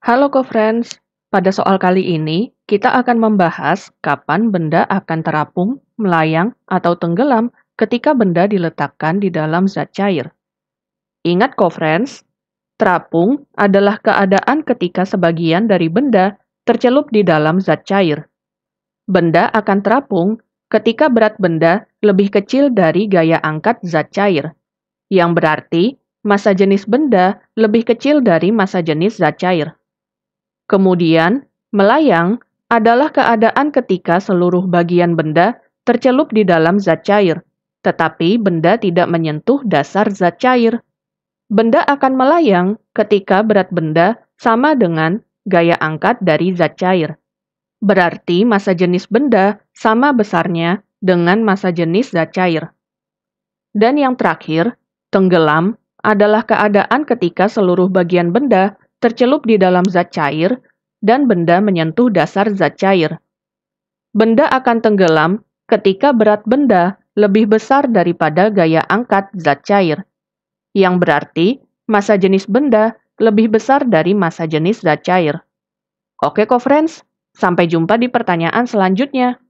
Halo KoFriends, pada soal kali ini kita akan membahas kapan benda akan terapung, melayang, atau tenggelam ketika benda diletakkan di dalam zat cair. Ingat KoFriends, terapung adalah keadaan ketika sebagian dari benda tercelup di dalam zat cair. Benda akan terapung ketika berat benda lebih kecil dari gaya angkat zat cair, yang berarti massa jenis benda lebih kecil dari massa jenis zat cair. Kemudian, melayang adalah keadaan ketika seluruh bagian benda tercelup di dalam zat cair, tetapi benda tidak menyentuh dasar zat cair. Benda akan melayang ketika berat benda sama dengan gaya angkat dari zat cair. Berarti massa jenis benda sama besarnya dengan massa jenis zat cair. Dan yang terakhir, tenggelam adalah keadaan ketika seluruh bagian benda tercelup di dalam zat cair, dan benda menyentuh dasar zat cair. Benda akan tenggelam ketika berat benda lebih besar daripada gaya angkat zat cair, yang berarti massa jenis benda lebih besar dari massa jenis zat cair. Oke KoFriends, sampai jumpa di pertanyaan selanjutnya.